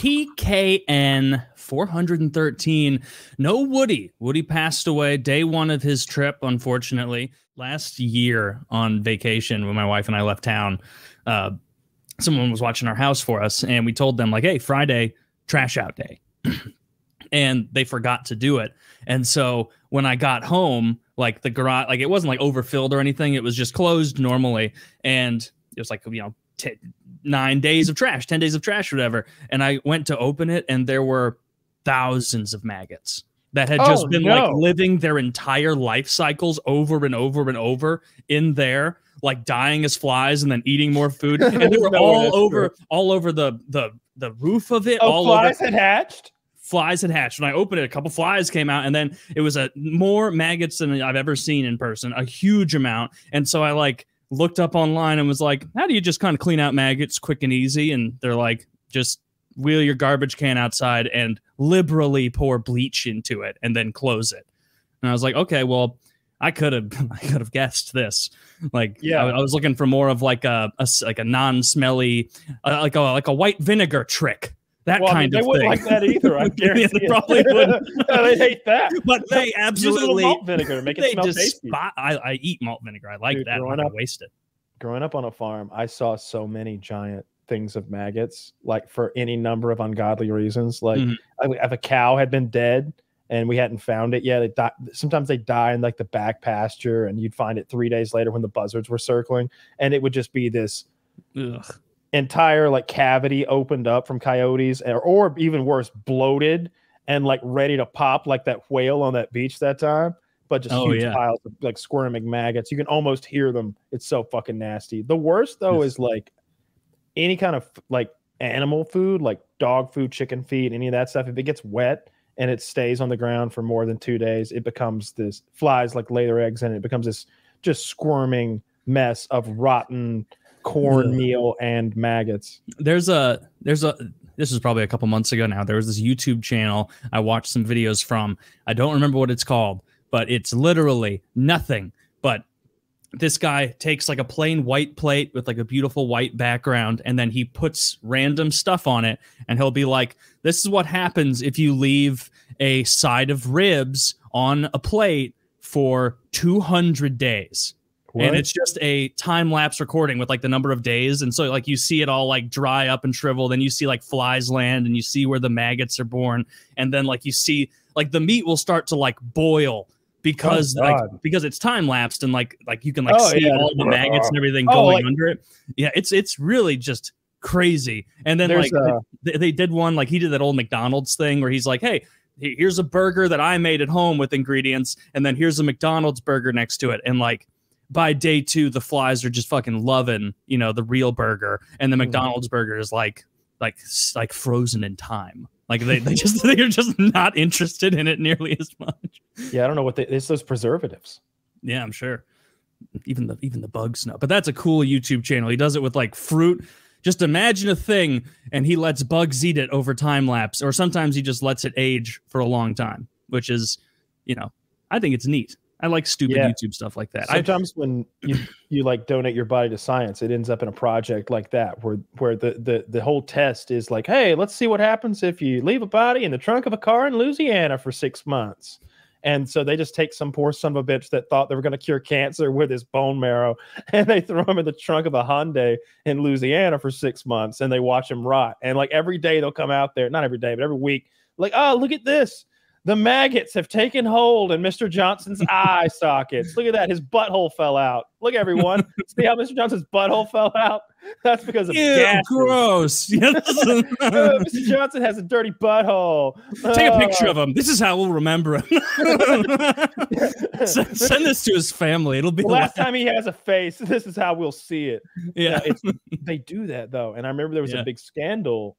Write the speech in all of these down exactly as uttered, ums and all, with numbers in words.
P K N four hundred thirteen. No Woody. Woody passed away day one of his trip, unfortunately. Last year on vacation, when my wife and I left town, uh, someone was watching our house for us, and we told them, like, hey, Friday, trash out day. And they forgot to do it. And so when I got home, like the garage, like it wasn't like overfilled or anything. It was just closed normally. And it was like, you know, t- nine days of trash, ten days of trash, whatever. And I went to open it, and there were thousands of maggots that had oh, just been no. like living their entire life cycles over and over and over in there, like dying as flies and then eating more food. And they were no, all over, true. all over the, the, the roof of it. Oh, all flies over- had hatched? Flies had hatched. When I opened it, a couple flies came out, and then it was a more maggots than I've ever seen in person, a huge amount. And so I like looked up online and was like, how do you just kind of clean out maggots quick and easy? And they're like, just wheel your garbage can outside and liberally pour bleach into it and then close it. And I was like, okay, well, I could have, I could have guessed this. Like, yeah, I, I was looking for more of like a, a like a non-smelly, uh, like a, like a white vinegar trick. That well, kind I mean, they of wouldn't thing. Like that either. I guarantee yeah, they probably wouldn't. No, they hate that. But they absolutely malt vinegar. Make it smell tasty. Spot, I, I eat malt vinegar. I like Dude, that. Growing up, I waste it. Growing up on a farm, I saw so many giant things of maggots, like for any number of ungodly reasons. Like mm-hmm. if a cow had been dead and we hadn't found it yet, it died. Sometimes they die in like the back pasture, and you'd find it three days later when the buzzards were circling, and it would just be this. Ugh. Entire like cavity opened up from coyotes, or, or even worse, bloated and like ready to pop, like that whale on that beach that time. But just oh, huge yeah. piles of like squirming maggots. You can almost hear them. It's so fucking nasty. The worst though is like any kind of like animal food, like dog food, chicken feed, any of that stuff. If it gets wet and it stays on the ground for more than two days, it becomes this. Flies like lay their eggs in it. It becomes this just squirming mess of rotten. Cornmeal and maggots. There's a there's a this is probably a couple months ago now. There was this YouTube channel I watched some videos from. I don't remember what it's called, but it's literally nothing. But this guy takes like a plain white plate with like a beautiful white background, and then he puts random stuff on it, and he'll be like, "This is what happens if you leave a side of ribs on a plate for two hundred days." What? And it's just a time lapse recording with like the number of days. And so like you see it all like dry up and shrivel. Then you see like flies land, and you see where the maggots are born. And then like you see like the meat will start to like boil because oh, like because it's time lapsed, and like like you can like oh, see yeah. all the maggots and everything oh, going like- under it. Yeah, it's it's really just crazy. And then There's like a- they, they did one like he did that old McDonald's thing where he's like, hey, here's a burger that I made at home with ingredients, and then here's a McDonald's burger next to it, and like. By day two, the flies are just fucking loving, you know, the real burger, and the McDonald's burger is like, like, like frozen in time. Like they, they just they're just not interested in it nearly as much. Yeah, I don't know what they, it's those preservatives. Yeah, I'm sure. Even the even the bugs know. But that's a cool YouTube channel. He does it with like fruit. Just imagine a thing, and he lets bugs eat it over time lapse, or sometimes he just lets it age for a long time, which is, you know, I think it's neat. I like stupid yeah. YouTube stuff like that. Sometimes I, when you, you like donate your body to science, it ends up in a project like that where where the, the, the whole test is like, hey, let's see what happens if you leave a body in the trunk of a car in Louisiana for six months. And so they just take some poor son of a bitch that thought they were going to cure cancer with his bone marrow, and they throw him in the trunk of a Hyundai in Louisiana for six months, and they watch him rot. And like every day they'll come out there, not every day, but every week, like, oh, look at this. The maggots have taken hold in Mister Johnson's eye sockets. Look at that. His butthole fell out. Look, everyone. See how Mister Johnson's butthole fell out? That's because of gas. Gross. Mister Johnson has a dirty butthole. Take uh, a picture of him. This is how we'll remember him. send, send this to his family. It'll be the last time he has a face. This is how we'll see it. Yeah. It's, they do that, though. And I remember there was yeah. a big scandal.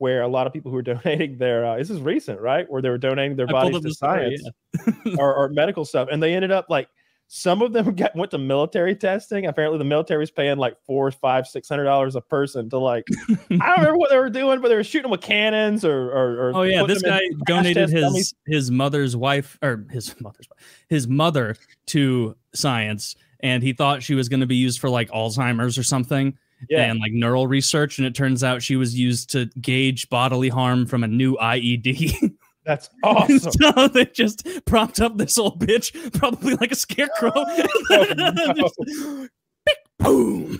Where a lot of people who were donating their, uh, this is recent, right? Where they were donating their I bodies to science story, yeah. or, or medical stuff. And they ended up like, some of them got, went to military testing. Apparently the military was paying like four, five, six hundred dollars a person to like, I don't remember what they were doing, but they were shooting with cannons or, or, or oh yeah. This guy donated his, dummies. his mother's wife or his mother's, his mother to science. And he thought she was going to be used for like Alzheimer's or something. yeah. and like neural research. And it turns out she was used to gauge bodily harm from a new I E D. That's awesome. So they just propped up this old bitch, probably like a scarecrow. Oh, no. Just, boom.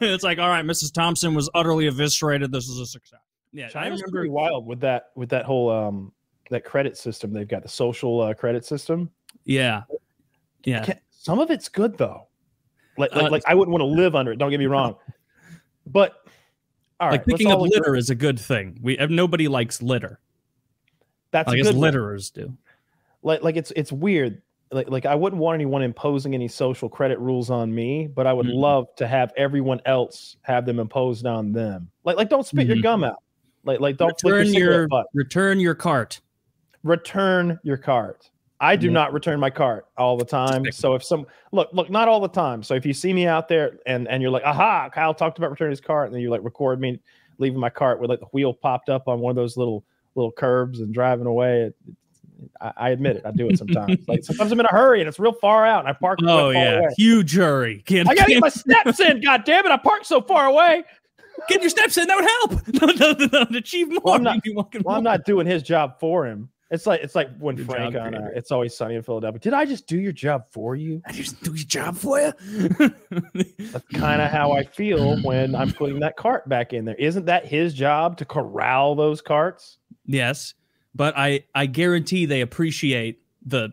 It's like, all right, Missus Thompson was utterly eviscerated. This is a success. Yeah, China's I remember pretty wild with that with that whole um that credit system they've got, the social uh, credit system. Yeah, yeah. Some of it's good though. Like like, uh, like I wouldn't want to live under it. Don't get me wrong, but all right, like picking up litter agree. is a good thing. We nobody likes litter. That's I guess litterers do. Like like it's it's weird. Like, like I wouldn't want anyone imposing any social credit rules on me, but I would mm-hmm. love to have everyone else have them imposed on them. Like, like don't spit mm-hmm. your gum out. Like, like don't return flick your, your butt. Return your cart. Return your cart. I do mm-hmm. not return my cart all the time. So if some look, look, not all the time. So if you see me out there and and you're like, aha, Kyle talked about returning his cart, and then you like record me leaving my cart with like the wheel popped up on one of those little little curbs and driving away. It, I admit it. I do it sometimes. Like sometimes I'm in a hurry and it's real far out, and I park. Oh yeah, away. Huge hurry. Can't, I gotta can't. get my steps in. God damn it! I parked so far away. Get your steps in. That would help. No, no, no, no. Achieve more. Well, I'm not, well, more. I'm not doing his job for him. It's like it's like when your Frank on uh, It's Always Sunny in Philadelphia. Did I just do your job for you? I just do your job for you. That's kind of how I feel when I'm putting that cart back in there. Isn't that his job to corral those carts? Yes. But I, I guarantee they appreciate the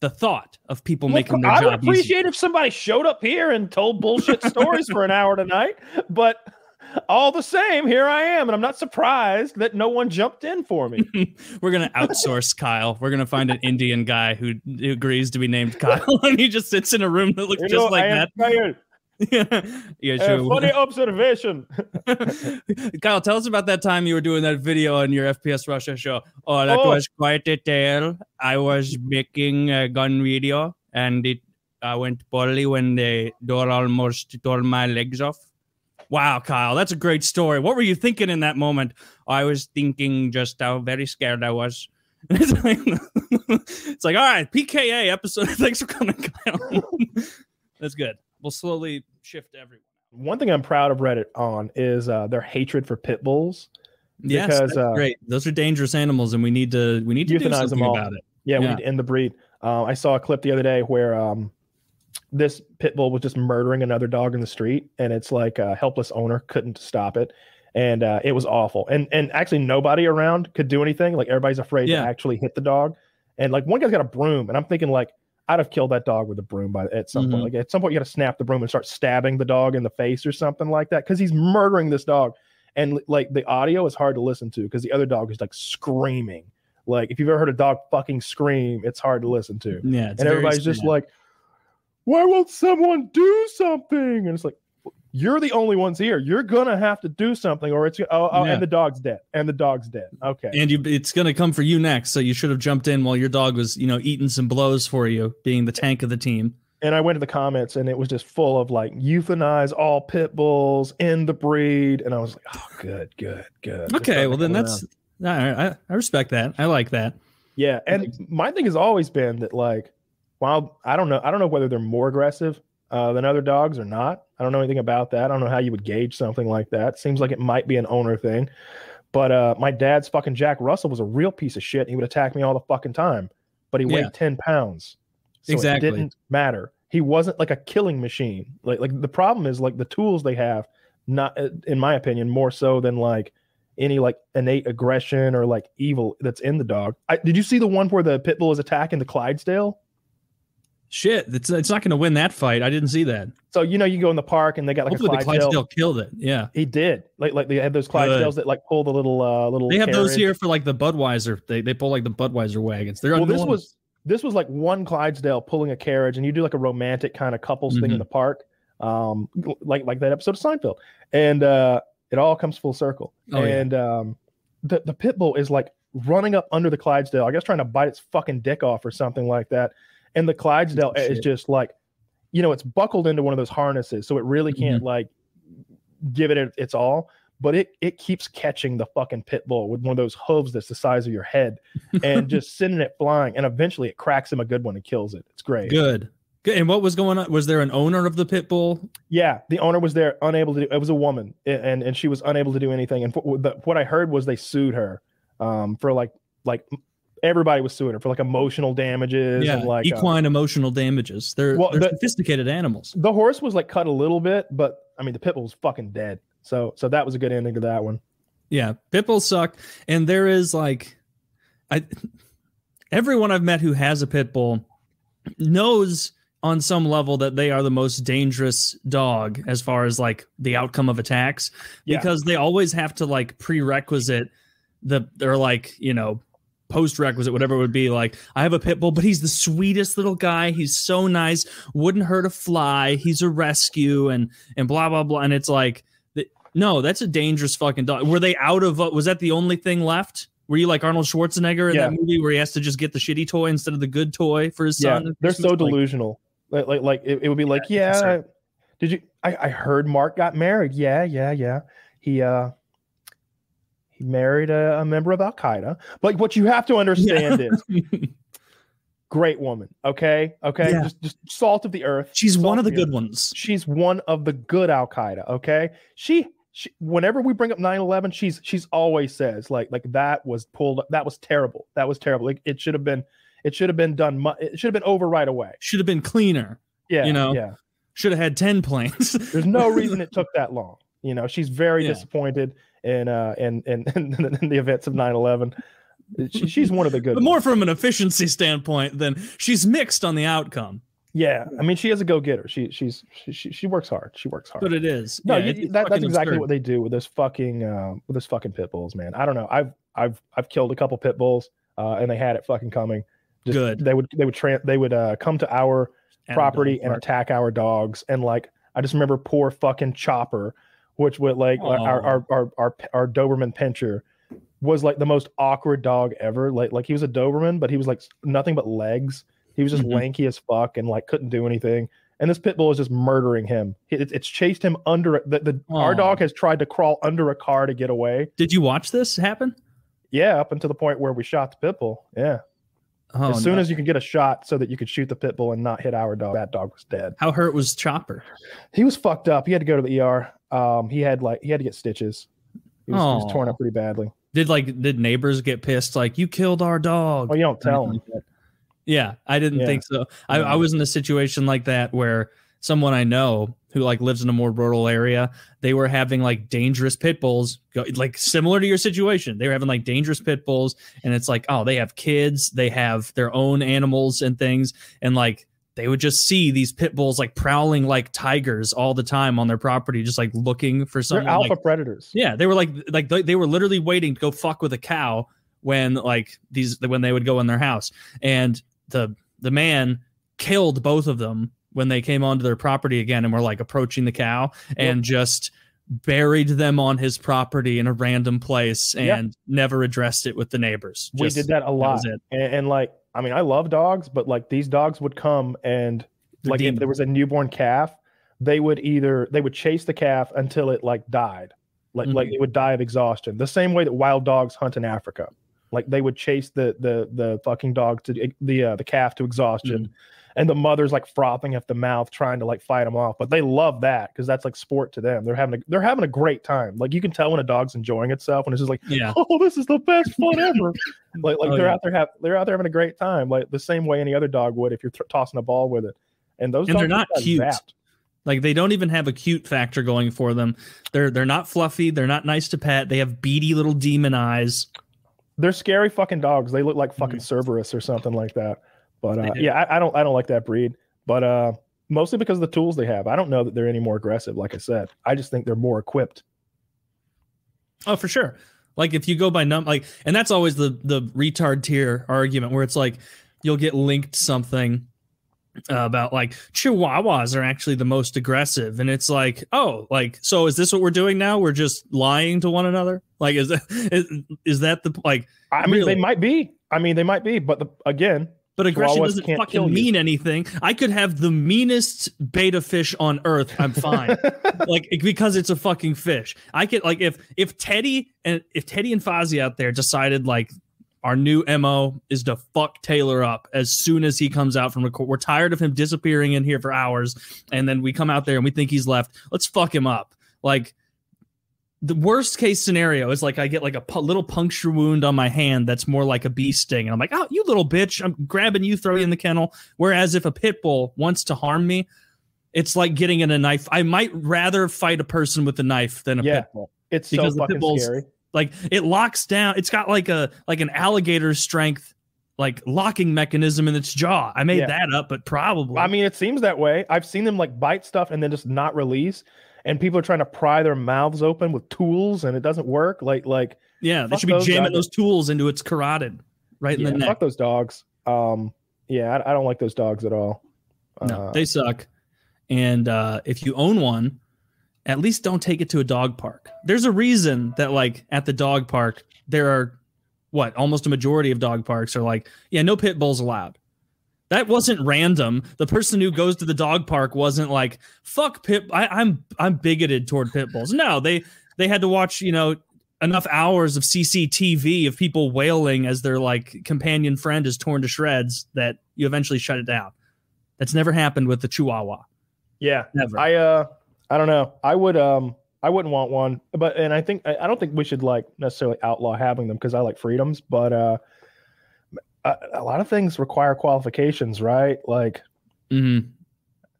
the thought of people well, making their job easier. I would appreciate easier. if somebody showed up here and told bullshit stories for an hour tonight. But all the same, here I am, and I'm not surprised that no one jumped in for me. We're going to outsource Kyle. We're going to find an Indian guy who, who agrees to be named Kyle, and he just sits in a room that looks you just know, like I that. Yeah, yeah, sure. Uh, funny observation. Kyle, tell us about that time you were doing that video on your F P S Russia show. Oh, that oh. was quite a tale. I was making a gun video, and it uh, went poorly when the door almost tore my legs off. Wow, Kyle, that's a great story. What were you thinking in that moment? I was thinking just how very scared I was. It's like, it's like all right, P K A episode. Thanks for coming, Kyle. That's good. We'll slowly shift everyone. One thing I'm proud of Reddit on is uh, their hatred for pit bulls. Yes, because, that's uh, great. Those are dangerous animals, and we need to we need to euthanize do something them all. about it. Yeah, yeah, we need to end the breed. Uh, I saw a clip the other day where um, this pit bull was just murdering another dog in the street, and it's like a helpless owner couldn't stop it, and uh, it was awful. And and actually nobody around could do anything. Like everybody's afraid yeah. to actually hit the dog, and like one guy's got a broom, and I'm thinking like, I'd have killed that dog with a broom by at some mm-hmm. point. Like at some point, you got to snap the broom and start stabbing the dog in the face or something like that because he's murdering this dog. And like the audio is hard to listen to because the other dog is like screaming. Like if you've ever heard a dog fucking scream, it's hard to listen to. Yeah, it's and everybody's sad. just like, "Why won't someone do something?" And it's like, "You're the only ones here. You're gonna have to do something, or it's oh, oh yeah. and the dog's dead, and the dog's dead." Okay, and you, it's gonna come for you next. So you should have jumped in while your dog was, you know, eating some blows for you, being the tank of the team. And I went to the comments, and it was just full of like euthanize all pit bulls, end the breed, and I was like, oh, good, good, good. Okay, well then that's I, I respect that. I like that. Yeah, and my thing has always been that like, while I don't know, I don't know whether they're more aggressive uh, than other dogs or not. I don't know anything about that. I don't know how you would gauge something like that. Seems like it might be an owner thing. But uh, my dad's fucking Jack Russell was a real piece of shit. He would attack me all the fucking time. But he yeah. weighed ten pounds. So exactly. It didn't matter. He wasn't like a killing machine. Like, like the problem is like the tools they have, not in my opinion, more so than like any like innate aggression or like evil that's in the dog. I, did you see the one where the pit bull is attacking the Clydesdale? Shit, it's, it's not going to win that fight. I didn't see that. So, you know, you go in the park and they got like Hopefully a Clydesdale. the Clydesdale killed it. Yeah. He did. Like, like they had those Clydesdales that like pull the little, uh, little. They have carriage. those here for like the Budweiser. They, they pull like the Budweiser wagons. They're well, enormous. This was, this was like one Clydesdale pulling a carriage, and you do like a romantic kind of couples mm-hmm. thing in the park. Um, like, like that episode of Seinfeld. And, uh, it all comes full circle. Oh, and, yeah. um, the, the pit bull is like running up under the Clydesdale, I guess trying to bite its fucking dick off or something like that. And the Clydesdale oh, is just like, you know, it's buckled into one of those harnesses, so it really can't mm-hmm. like give it its all. But it it keeps catching the fucking pit bull with one of those hooves that's the size of your head, and just sending it flying. And eventually, it cracks him a good one and kills it. It's great. Good. And what was going on? Was there an owner of the pit bull? Yeah, the owner was there, unable to do, it was a woman, and and she was unable to do anything. And what I heard was they sued her um, for like like everybody was suing her for like emotional damages. Yeah, and like equine uh, emotional damages. They're, well, they're the, sophisticated animals. The horse was like cut a little bit, but I mean the pit bull was fucking dead. So so that was a good ending to that one. Yeah, pit bulls suck, and there is like, I everyone I've met who has a pit bull knows on some level that they are the most dangerous dog as far as like the outcome of attacks, because yeah. they always have to like prerequisite the, or like, you know, postrequisite, whatever it would be. Like, I have a pit bull, but he's the sweetest little guy. He's so nice. Wouldn't hurt a fly. He's a rescue, and, and blah, blah, blah. And it's like, no, that's a dangerous fucking dog. Were they out of, uh, was that the only thing left? Were you like Arnold Schwarzenegger in yeah. that movie where he has to just get the shitty toy instead of the good toy for his yeah. son? They're Christmas? So delusional. Like, like, like it, it would be yeah, like, yeah, did you? I, I heard Mark got married. Yeah, yeah, yeah. He uh, he married a, a member of Al Qaeda. But what you have to understand yeah. is, great woman. Okay, okay, yeah. just, just salt of the earth. She's one of the, the good earth. ones. She's one of the good Al Qaeda. Okay, she. She, whenever we bring up nine eleven, she's she's always says like like that was pulled up, that was terrible, that was terrible. Like it should have been, it should have been done. Mu it should have been over right away. Should have been cleaner. Yeah, you know. Yeah, should have had ten planes. There's no reason it took that long. You know, she's very yeah. disappointed in uh and and in, in, in the events of nine eleven. She, she's one of the good. But ones. More from an efficiency standpoint than she's mixed on the outcome. Yeah, I mean, she is a go-getter. She she's she she works hard. She works hard. But it is no, yeah, you, that, that's exactly absurd. What they do with those fucking uh, with those fucking pit bulls, man. I don't know. I've I've I've killed a couple pit bulls, uh, and they had it fucking coming. Just, Good. They would they would tra they would uh, come to our and property and attack our dogs. And like, I just remember poor fucking Chopper, which would like Aww. our our our our our Doberman Pinscher was like the most awkward dog ever. Like like he was a Doberman, but he was like nothing but legs. He was just mm-hmm. lanky as fuck and like couldn't do anything. And this pit bull is just murdering him. It, it's chased him under the, the our dog has tried to crawl under a car to get away. Did you watch this happen? Yeah, up until the point where we shot the pit bull. Yeah. Oh, as soon no. as you could get a shot so that you could shoot the pit bull and not hit our dog, that dog was dead. How hurt was Chopper? He was fucked up. He had to go to the E R. Um, he had like he had to get stitches. He was, he was torn up pretty badly. Did like did neighbors get pissed? Like, you killed our dog. Oh, you don't tell them. Yeah, I didn't yeah. think so. I, yeah. I was in a situation like that where someone I know who like lives in a more rural area, they were having like dangerous pit bulls, go, like similar to your situation. They were having like dangerous pit bulls, and it's like, oh, they have kids, they have their own animals and things, and like they would just see these pit bulls like prowling like tigers all the time on their property, just like looking for something. They're alpha like, predators. Yeah, they were like like they, they were literally waiting to go fuck with a cow when like these when they would go in their house. And the the man killed both of them when they came onto their property again and were like approaching the cow, and yep. just buried them on his property in a random place and yep. never addressed it with the neighbors. We just, did that a lot. That and, and like, I mean, I love dogs, but like these dogs would come and the like demon. If there was a newborn calf, they would either, they would chase the calf until it like died. Like, mm-hmm. like it would die of exhaustion. The same way that wild dogs hunt in Africa. Like they would chase the the the fucking dog to the uh, the calf to exhaustion, mm. and the mother's like frothing at the mouth trying to like fight them off. But they love that because that's like sport to them. They're having a, they're having a great time. Like you can tell when a dog's enjoying itself, and it's just like, yeah. oh, this is the best fun ever. like like oh, they're yeah. out there have they're out there having a great time. Like the same way any other dog would if you're tossing a ball with it. And those and dogs they're not cute. Zapped. Like they don't even have a cute factor going for them. They're they're not fluffy. They're not nice to pet. They have beady little demon eyes. They're scary fucking dogs. They look like fucking Cerberus or something like that. But uh, yeah, I, I don't, I don't like that breed. But uh, mostly because of the tools they have. I don't know that they're any more aggressive. Like I said, I just think they're more equipped. Oh, for sure. Like if you go by num, like, and that's always the the retard tier argument where it's like you'll get linked something uh, about like Chihuahuas are actually the most aggressive, and it's like, oh, like so is this what we're doing now? We're just lying to one another. Like, is that, is, is that the, like, I mean, really? They might be, I mean, they might be, but the, again, but aggression doesn't fucking mean anything. I could have the meanest beta fish on earth. I'm fine. Like, because it's a fucking fish. I could like, if, if Teddy and if Teddy and Fozzie out there decided like, Our new M O is to fuck Taylor up as soon as he comes out from record. We're tired of him disappearing in here for hours, and then we come out there and we think he's left. Let's fuck him up. Like, the worst case scenario is like I get like a pu little puncture wound on my hand that's more like a bee sting, and I'm like, oh, you little bitch, I'm grabbing you, throw you in the kennel. Whereas if a pit bull wants to harm me, it's like getting in a knife. I might rather fight a person with a knife than a yeah, pit bull. It's so fucking scary. Like, it locks down. It's got like a like an alligator strength, like locking mechanism in its jaw. I made yeah. that up, but probably. I mean, it seems that way. I've seen them like bite stuff and then just not release. And people are trying to pry their mouths open with tools, and it doesn't work. Like like yeah, they should be jamming those tools into its carotid, right in the neck. Fuck those dogs. Um, yeah, I, I don't like those dogs at all. No, uh, they suck. And uh, if you own one, at least don't take it to a dog park. There's a reason that, like, at the dog park, there are, what, almost a majority of dog parks are like, yeah, no pit bulls allowed. That wasn't random. The person who goes to the dog park wasn't like, fuck pit, I, I'm I'm bigoted toward pit bulls. No, they they had to watch, you know, enough hours of C C T V of people wailing as their, like, companion friend is torn to shreds that you eventually shut it down. That's never happened with the Chihuahua. Yeah. Never. I, uh... I don't know. I would, um, I wouldn't want one, but, and I think, I, I don't think we should like necessarily outlaw having them because I like freedoms, but, uh, a, a lot of things require qualifications, right? Like, mm-hmm.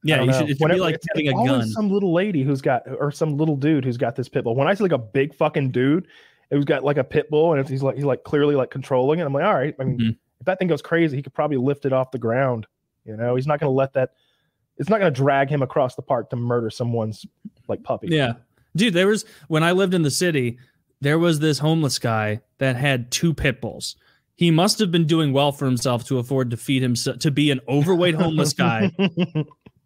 yeah, you should, it should Whenever, be like it's, having it's a gun. Some little lady who's got, or some little dude who's got this pit bull. When I see like a big fucking dude who's got like a pit bull and if he's like, he's like clearly like controlling it, I'm like, all right, I mean, mm-hmm. if that thing goes crazy, he could probably lift it off the ground. You know, he's not going to let that. It's not going to drag him across the park to murder someone's like puppy. Yeah. Dude, there was, when I lived in the city, there was this homeless guy that had two pit bulls. He must have been doing well for himself to afford to feed himself, to be an overweight homeless guy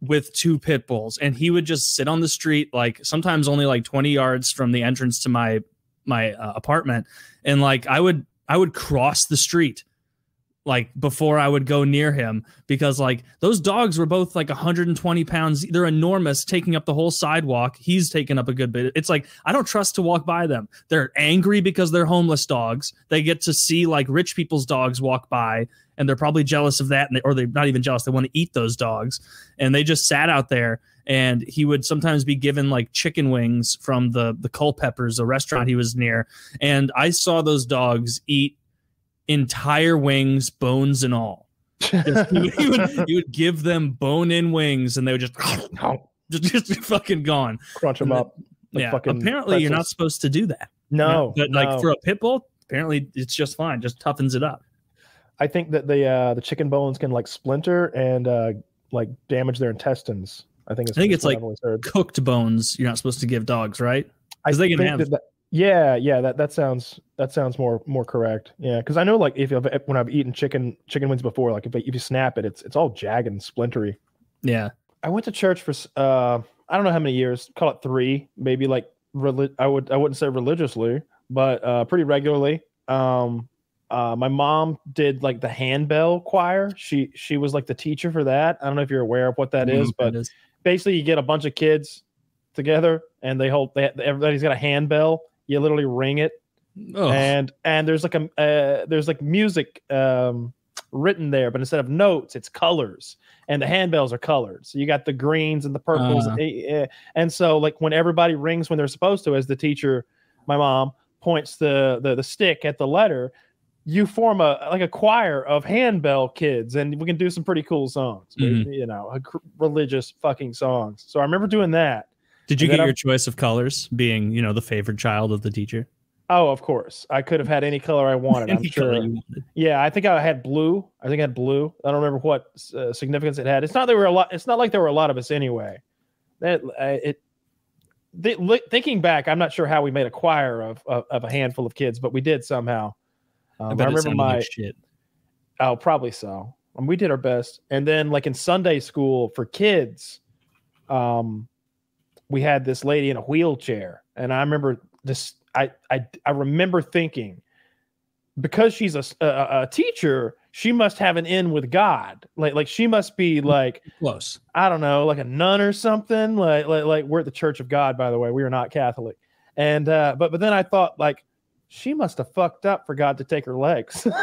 with two pit bulls. And he would just sit on the street, like sometimes only like twenty yards from the entrance to my, my uh, apartment. And like, I would, I would cross the street like before I would go near him because like those dogs were both like one hundred twenty pounds. They're enormous, taking up the whole sidewalk. He's taking up a good bit. It's like, I don't trust to walk by them. They're angry because they're homeless dogs. They get to see like rich people's dogs walk by and they're probably jealous of that. And they, or they're not even jealous. They want to eat those dogs. And they just sat out there and he would sometimes be given like chicken wings from the, the Culpeppers, a restaurant he was near. And I saw those dogs eat entire wings, bones and all. Just, you, you, would, you would give them bone-in wings, and they would just, just, just fucking gone. Crunch them then, up. Like yeah. Fucking apparently, pretzels. You're not supposed to do that. No, you know? But no. Like for a pit bull, apparently it's just fine. Just toughens it up. I think that the uh, the chicken bones can like splinter and uh, like damage their intestines. I think. I think it's like cooked bones. You're not supposed to give dogs, right? I they can think have. That Yeah, yeah, that that sounds that sounds more more correct. Yeah, because I know like if you've, when I've eaten chicken chicken wings before, like if if you snap it, it's it's all jagged and splintery. Yeah, I went to church for uh I don't know how many years, call it three, maybe like relig I would I wouldn't say religiously, but uh, pretty regularly. Um, uh, my mom did like the handbell choir. She she was like the teacher for that. I don't know if you're aware of what that mm-hmm. is, but that is. Basically you get a bunch of kids together and they hold they everybody's got a handbell. You literally ring it, oh. and and there's like a uh, there's like music um, written there, but instead of notes, it's colors, and the handbells are colored. So you got the greens and the purples, uh. and, and so like when everybody rings when they're supposed to, as the teacher, my mom points the the, the stick at the letter, you form a like a choir of handbell kids, and we can do some pretty cool songs, mm-hmm. you know, religious fucking songs. So I remember doing that. Did you get your choice of colors being, you know, the favorite child of the teacher? Oh, of course. I could have had any color I wanted, I'm sure. Wanted. Yeah, I think I had blue. I think I had blue. I don't remember what uh, significance it had. It's not there were a lot it's not like there were a lot of us anyway. That uh, it th thinking back, I'm not sure how we made a choir of of, of a handful of kids, but we did somehow. Um, I, bet I remember it my like shit. Oh, probably so. Um, we did our best. And then like in Sunday school for kids, um we had this lady in a wheelchair, and I remember this. I I I remember thinking, because she's a, a a teacher, she must have an in with God. Like like she must be like close. I don't know, like a nun or something. Like like like we're at the Church of God, by the way. We are not Catholic, and uh, but but then I thought like she must have fucked up, forgot to take her legs. And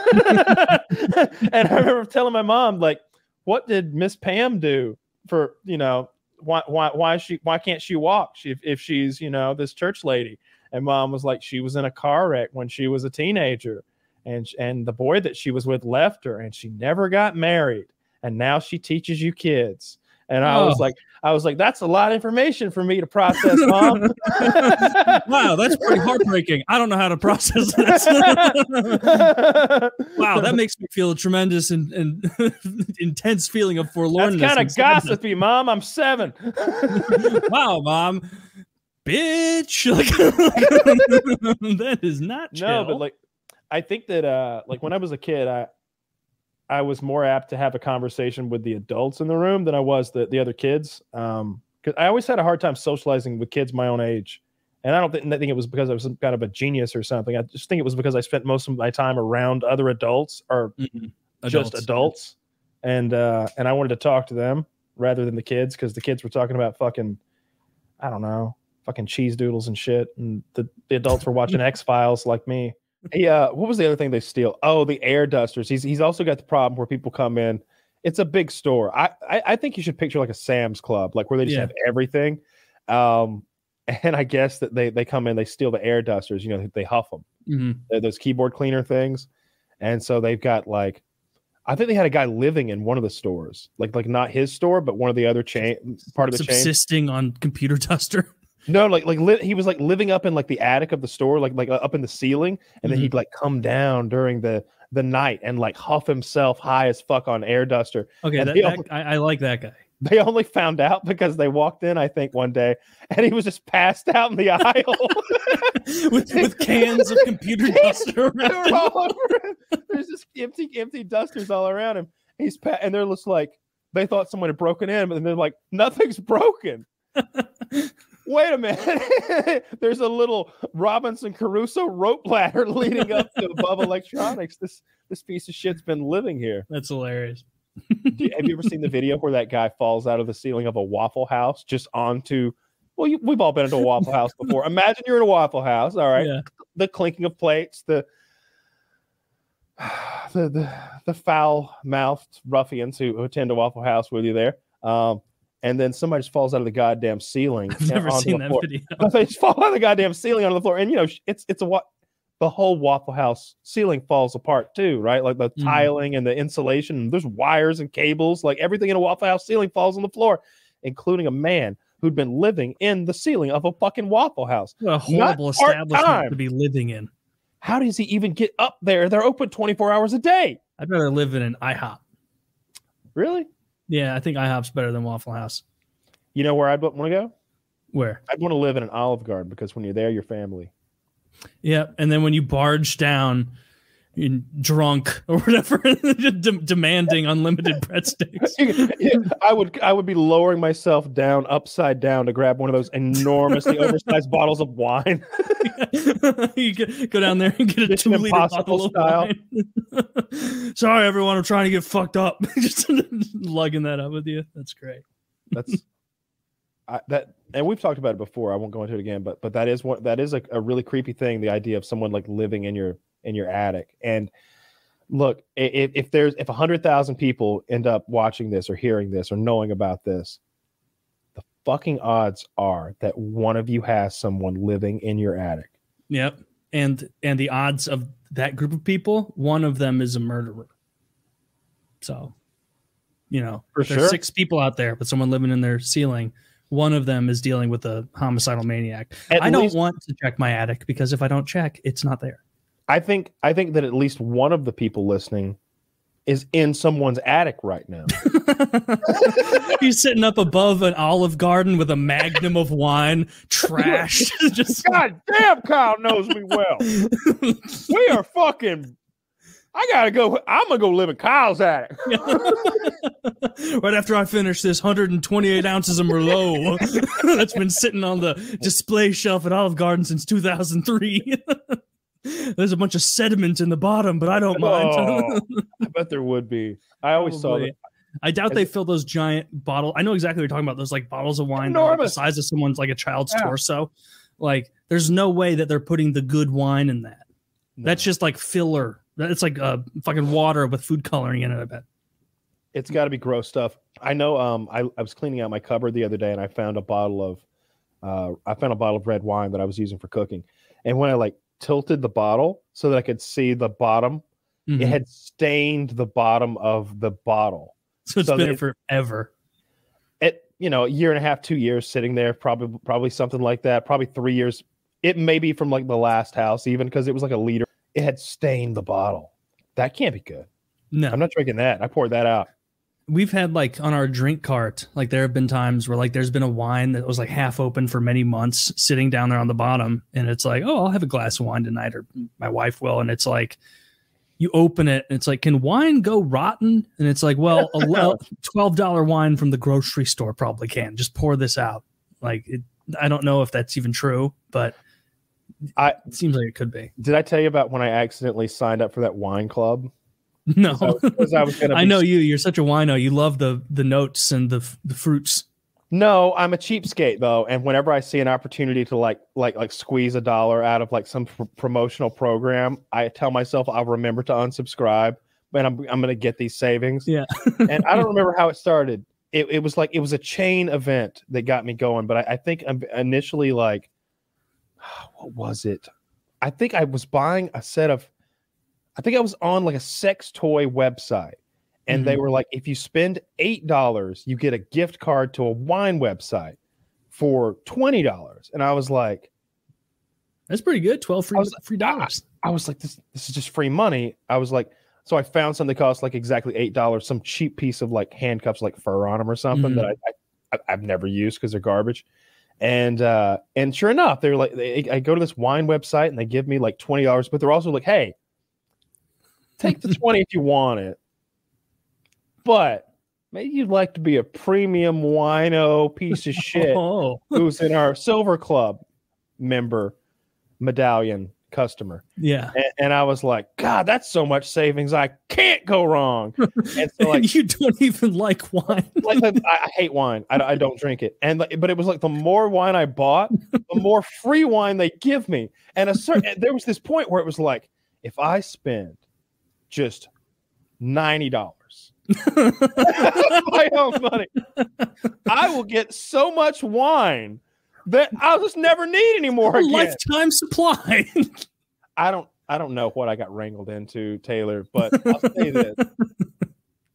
I remember telling my mom, like, what did Miss Pam do for, you know, why, why, why she, why can't she walk if, if she's, you know, this church lady? And Mom was like, she was in a car wreck when she was a teenager, and, and the boy that she was with left her, and she never got married. And now she teaches you kids. And I oh. was like, I was like, that's a lot of information for me to process, Mom. Wow, that's pretty heartbreaking. I don't know how to process that. Wow, that makes me feel a tremendous and, and intense feeling of forlornness. That's kind of gossipy, Mom. I'm seven. Wow, Mom, bitch. Like, that is not chill. No, but like, I think that uh, like when I was a kid, I. I was more apt to have a conversation with the adults in the room than I was the, the other kids. Um, cause I always had a hard time socializing with kids my own age. And I don't think, I think it was because I was some kind of a genius or something. I just think it was because I spent most of my time around other adults or mm-hmm. adults. just adults. And, uh, and I wanted to talk to them rather than the kids. Cause the kids were talking about fucking, I don't know, fucking cheese doodles and shit. And the, the adults were watching X-Files like me. Yeah, what was the other thing they steal? Oh, the air dusters. He's he's also got the problem where people come in. It's a big store. I I, I think you should picture like a Sam's Club, like where they just yeah. have everything. Um, and I guess that they they come in, they steal the air dusters. You know, they huff them. Mm-hmm. They're those keyboard cleaner things, and so they've got like, I think they had a guy living in one of the stores, like like not his store, but one of the other chain part of the chain, subsisting on computer duster. No, like like li he was like living up in like the attic of the store, like like uh, up in the ceiling, and then mm-hmm. he'd like come down during the the night and like huff himself high as fuck on air duster. Okay, that, that, only, I, I like that guy. They only found out because they walked in, I think, one day, and he was just passed out in the aisle with, with cans of computer duster. All over There's just empty empty dusters all around him. He's pa and they're just like, they thought someone had broken in, but they're like, nothing's broken. Wait a minute. There's a little Robinson Crusoe rope ladder leading up to above electronics. This this piece of shit's been living here. That's hilarious. You, have you ever seen the video where that guy falls out of the ceiling of a Waffle House just onto, well, you, we've all been into a Waffle House before. Imagine you're in a Waffle House, all right? Yeah. The clinking of plates, the the the, the foul-mouthed ruffians who attend a Waffle House with you there. Um And then somebody just falls out of the goddamn ceiling. I've never seen that video. They just fall out of the goddamn ceiling onto the floor. And, you know, it's it's a the whole Waffle House ceiling falls apart, too, right? Like the mm. tiling and the insulation. And there's wires and cables. Like everything in a Waffle House ceiling falls on the floor, including a man who'd been living in the ceiling of a fucking Waffle House. What a horrible Not establishment to be living in. How does he even get up there? They're open twenty-four hours a day. I'd rather live in an I hop. Really? Yeah, I think I hop's better than Waffle House. You know where I'd want to go? Where? I'd want to live in an Olive Garden because when you're there, you're family. Yeah, and then when you barge down, you're drunk or whatever, de demanding unlimited breadsticks. Yeah, I would, I would be lowering myself down, upside down, to grab one of those enormously oversized bottles of wine. You go down there and get a two-liter bottle of wine. Sorry, everyone, I'm trying to get fucked up. Just lugging that up with you. That's great. That's I, that, and we've talked about it before. I won't go into it again, but but that is what that is a, a really creepy thing. The idea of someone like living in your in your attic. And look, if, if there's if a hundred thousand people end up watching this or hearing this or knowing about this, the fucking odds are that one of you has someone living in your attic. Yep. And and the odds of that group of people, one of them is a murderer. So, you know, For there's sure. six people out there with someone living in their ceiling. One of them is dealing with a homicidal maniac. At I don't want to check my attic because if I don't check, it's not there. I think I think that at least one of the people listening is in someone's attic right now. He's sitting up above an Olive Garden with a magnum of wine, trashed. Just God damn, Kyle knows me well. We are fucking. I gotta go. I'm gonna go live in Kyle's attic. Right after I finish this one hundred twenty-eight ounces of Merlot that's been sitting on the display shelf at Olive Garden since two thousand three. There's a bunch of sediment in the bottom, but I don't mind. Oh, I bet there would be. I always Probably. saw that. I doubt As, they fill those giant bottles. I know exactly what you're talking about. Those like bottles of wine like the size of someone's like a child's yeah. torso. Like, there's no way that they're putting the good wine in that. No. That's just like filler. It's like uh, fucking water with food coloring in it, I bet. It's got to be gross stuff. I know. Um, I, I was cleaning out my cupboard the other day, and I found a bottle of, uh, I found a bottle of red wine that I was using for cooking. And when I like tilted the bottle so that I could see the bottom, mm-hmm. it had stained the bottom of the bottle. So it's so been it forever. It, you know, a year and a half, two years sitting there, probably, probably something like that. Probably three years. It may be from like the last house, even because it was like a liter. It had stained the bottle. That can't be good. No, I'm not drinking that. I poured that out. We've had like on our drink cart, like there have been times where like there's been a wine that was like half open for many months sitting down there on the bottom. And it's like, oh, I'll have a glass of wine tonight, or my wife will. And it's like, you open it and it's like, can wine go rotten? And it's like, well, a twelve dollar wine from the grocery store probably can. Just pour this out. Like, it, I don't know if that's even true, but I, it seems like it could be. Did I tell you about when I accidentally signed up for that wine club? No, Cause I, was, cause I, was I know you. You're such a wino. You love the the notes and the the fruits. No, I'm a cheapskate though, and whenever I see an opportunity to like like like squeeze a dollar out of like some pr promotional program, I tell myself I'll remember to unsubscribe, but I'm I'm gonna get these savings. Yeah, and I don't remember how it started. It it was like it was a chain event that got me going, but I, I think I'm initially like, what was it? I think I was buying a set of. I think I was on like a sex toy website, and mm-hmm. they were like, if you spend eight dollars, you get a gift card to a wine website for twenty dollars. And I was like, that's pretty good. twelve free, I was, free dollars. I, I was like, this, this is just free money. I was like, so I found something that cost like exactly eight dollars, some cheap piece of like handcuffs, like fur on them or something mm-hmm. that I, I, I've never used because they're garbage. And, uh, and sure enough, they're like, they, I go to this wine website and they give me like twenty dollars, but they're also like, hey, take the twenty if you want it, but maybe you'd like to be a premium wino piece of shit oh. who's in our Silver Club member medallion customer. Yeah, and, and I was like, God, that's so much savings. I can't go wrong. And so, like, you don't even like wine. like, like I, I hate wine. I, I don't drink it. And like, but it was like the more wine I bought, the more free wine they give me. And a certain there was this point where it was like, if I spend just ninety dollars. My own money. I will get so much wine that I'll just never need any more again. Lifetime supply. I don't I don't know what I got wrangled into, Taylor, but I'll say this.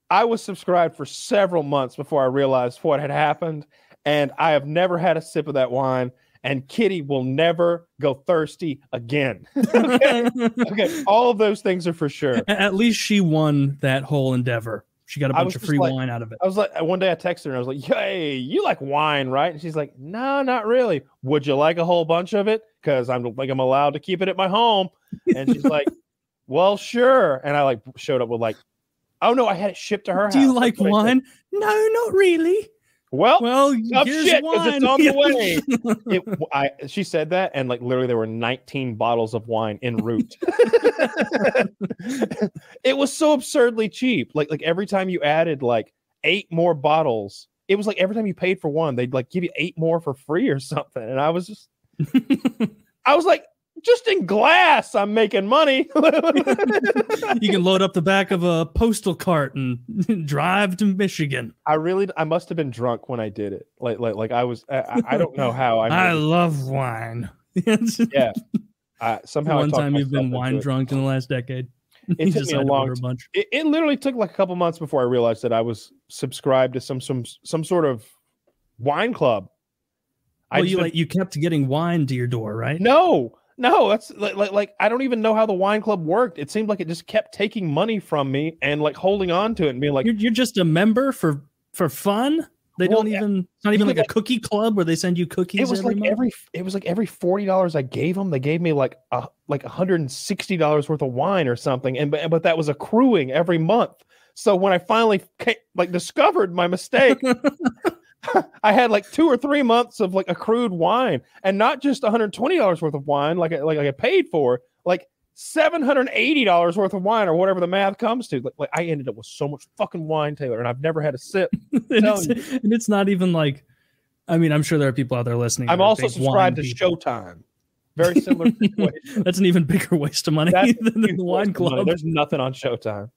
I was subscribed for several months before I realized what had happened, and I have never had a sip of that wine. And Kitty will never go thirsty again. Okay? Okay, all of those things are for sure. At least she won that whole endeavor. She got a bunch of free like, wine out of it. I was like, one day I texted her and I was like, "Hey, you like wine, right?" And she's like, "No, not really." "Would you like a whole bunch of it? Because I'm like, I'm allowed to keep it at my home." And she's like, "Well, sure." And I like showed up with like, "Oh no, I had it shipped to her house." "Do you like wine?" "No, not really." Well, well, tough shit, because it's on the way. It, I, she said that, and like literally, there were nineteen bottles of wine en route. It was so absurdly cheap. Like, like every time you added like eight more bottles, it was like every time you paid for one, they'd like give you eight more for free or something. And I was just, I was like, just in glass, I'm making money. You can load up the back of a postal cart and drive to Michigan. I really, I must have been drunk when I did it. Like, like, like I was. I, I don't know how. I, I love wine. Yeah. Uh, somehow, one I time you've been wine drunk it. in the last decade. It took me a long time. It, it literally took like a couple months before I realized that I was subscribed to some some some sort of wine club. Well, I you like you kept getting wine to your door, right? No. No, that's like, like like I don't even know how the wine club worked. It seemed like it just kept taking money from me and like holding on to it and being like, "You're, you're just a member for for fun." They well, don't even. It's not even like, like a cookie club where they send you cookies. It was every like month? every. It was like every forty dollars I gave them, they gave me like a like one hundred and sixty dollars worth of wine or something, and but but that was accruing every month. So when I finally came, like discovered my mistake. I had like two or three months of like accrued wine, and not just one hundred twenty dollars worth of wine, like I, like, like I paid for, like seven hundred eighty dollars worth of wine, or whatever the math comes to. Like, like I ended up with so much fucking wine, Taylor, and I've never had a sip. and, it's, and it's not even like, I mean, I'm sure there are people out there listening. I'm also subscribed to Showtime. Very similar situation. That's an even bigger waste of money than the wine club. There's nothing on Showtime.